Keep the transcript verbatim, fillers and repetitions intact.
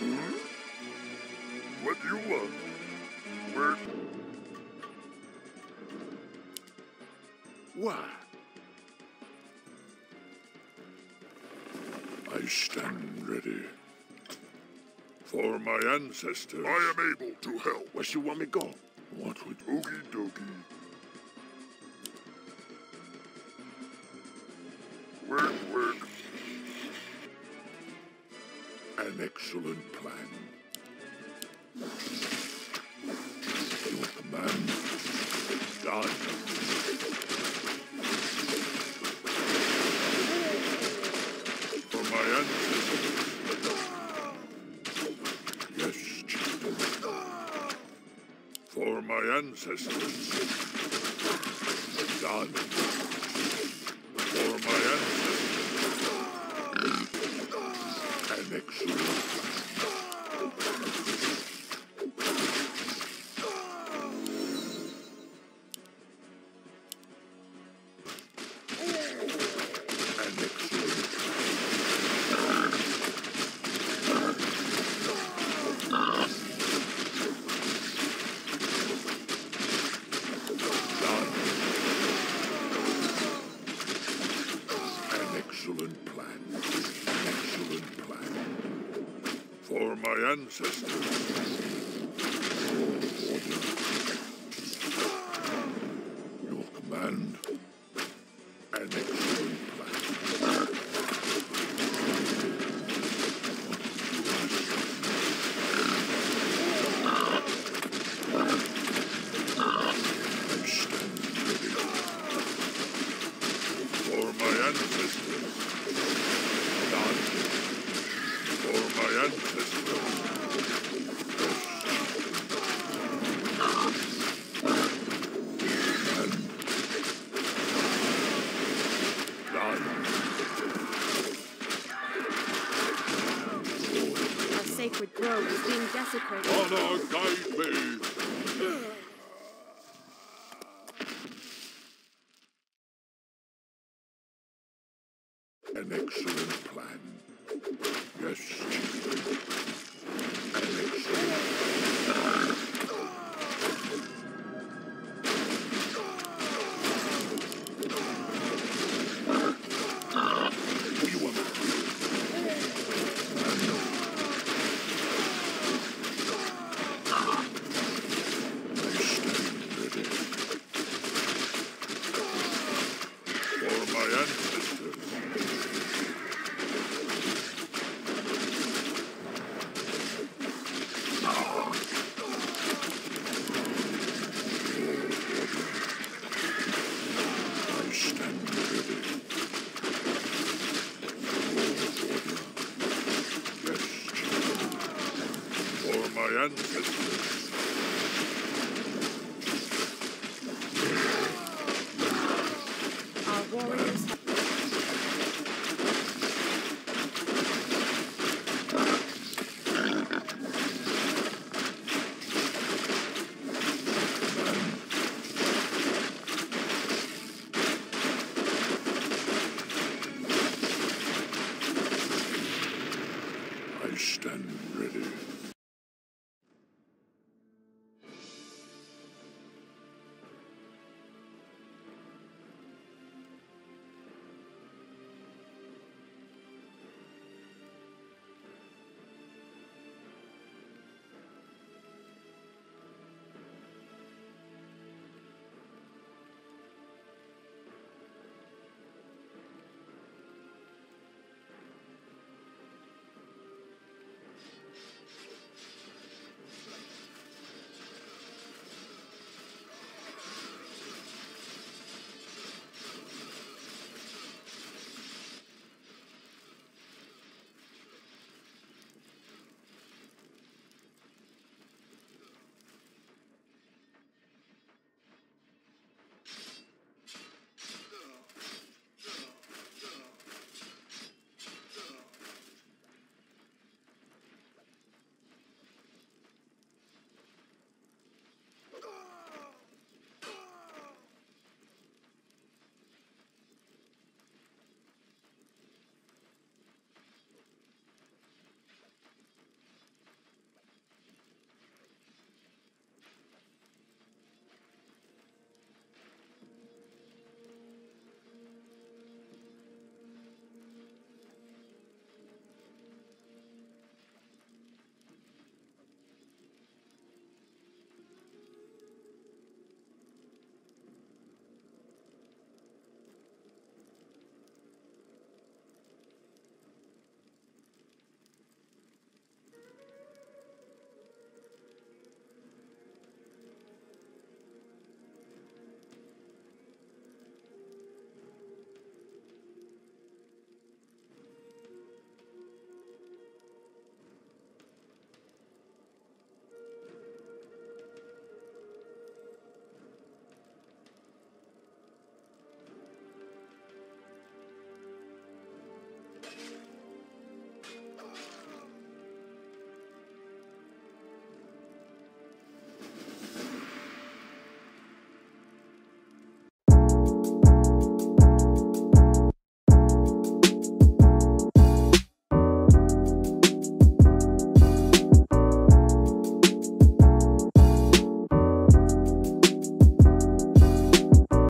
Hmm? What do you want? Where? Why? I stand ready. For my ancestors. I am able to help. Where should you want me to go? What would Oogie Dokie? Work, work. An excellent plan. Your command is done. For my ancestors. Done. For my ancestors. An excellent. An excellent. Excellent plan. Excellent plan. For my ancestors. Your command. An excellent plan. Sacred grove is being desecrated. Honor, guide me! An excellent plan. Yes, chief. An excellent. You want me? My ancestors. Our warriors have I stand ready.